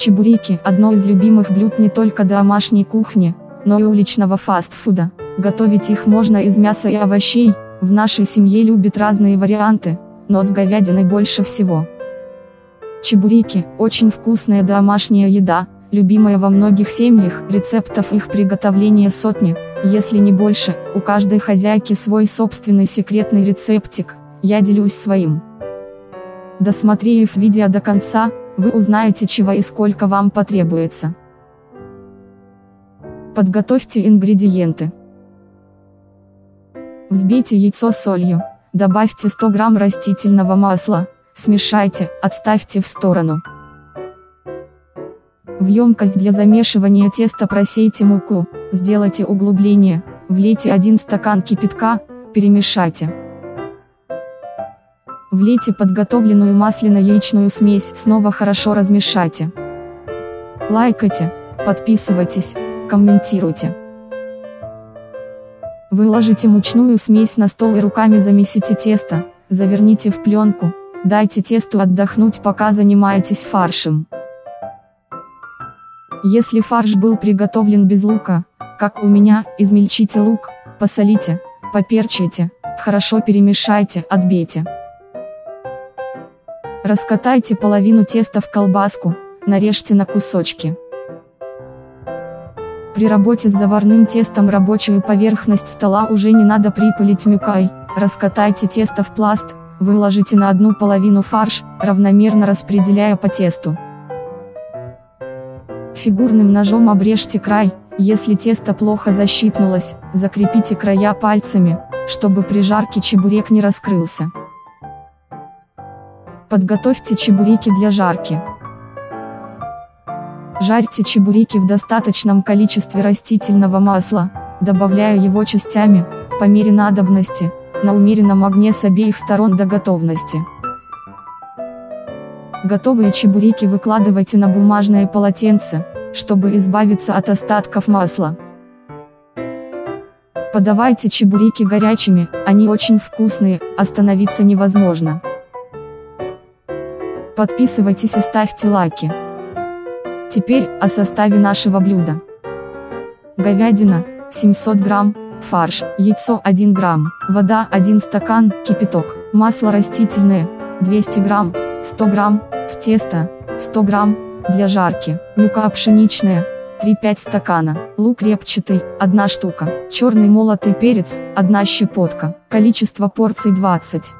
Чебуреки – одно из любимых блюд не только домашней кухни, но и уличного фастфуда. Готовить их можно из мяса и овощей, в нашей семье любят разные варианты, но с говядиной больше всего. Чебуреки – очень вкусная домашняя еда, любимая во многих семьях, рецептов их приготовления сотни, если не больше, у каждой хозяйки свой собственный секретный рецептик, я делюсь своим. Досмотрев видео до конца, вы узнаете, чего и сколько вам потребуется. Подготовьте ингредиенты. Взбейте яйцо с солью, добавьте 100 грамм растительного масла, смешайте, отставьте в сторону. В емкость для замешивания теста просейте муку, сделайте углубление, влейте 1 стакан кипятка, перемешайте. Влейте подготовленную масляно-яичную смесь, снова хорошо размешайте. Лайкайте, подписывайтесь, комментируйте. Выложите мучную смесь на стол и руками замесите тесто, заверните в пленку, дайте тесту отдохнуть, пока занимаетесь фаршем. Если фарш был приготовлен без лука, как у меня, измельчите лук, посолите, поперчите, хорошо перемешайте, отбейте. Раскатайте половину теста в колбаску, нарежьте на кусочки. При работе с заварным тестом рабочую поверхность стола уже не надо припылить мукой, раскатайте тесто в пласт, выложите на одну половину фарш, равномерно распределяя по тесту. Фигурным ножом обрежьте край, если тесто плохо защипнулось, закрепите края пальцами, чтобы при жарке чебурек не раскрылся. Подготовьте чебуреки для жарки. Жарьте чебуреки в достаточном количестве растительного масла, добавляя его частями, по мере надобности, на умеренном огне с обеих сторон до готовности. Готовые чебуреки выкладывайте на бумажное полотенце, чтобы избавиться от остатков масла. Подавайте чебуреки горячими, они очень вкусные, остановиться невозможно. Подписывайтесь и ставьте лайки. Теперь о составе нашего блюда. Говядина 700 грамм, фарш, яйцо 1 грамм, вода 1 стакан, кипяток, масло растительное 200 грамм, 100 грамм, в тесто 100 грамм, для жарки, мука пшеничная 3-5 стакана, лук репчатый 1 штука, черный молотый перец 1 щепотка, количество порций 20.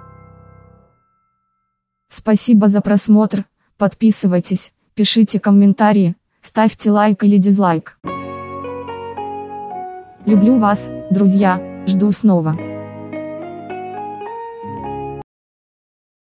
Спасибо за просмотр, подписывайтесь, пишите комментарии, ставьте лайк или дизлайк. Люблю вас, друзья, жду снова.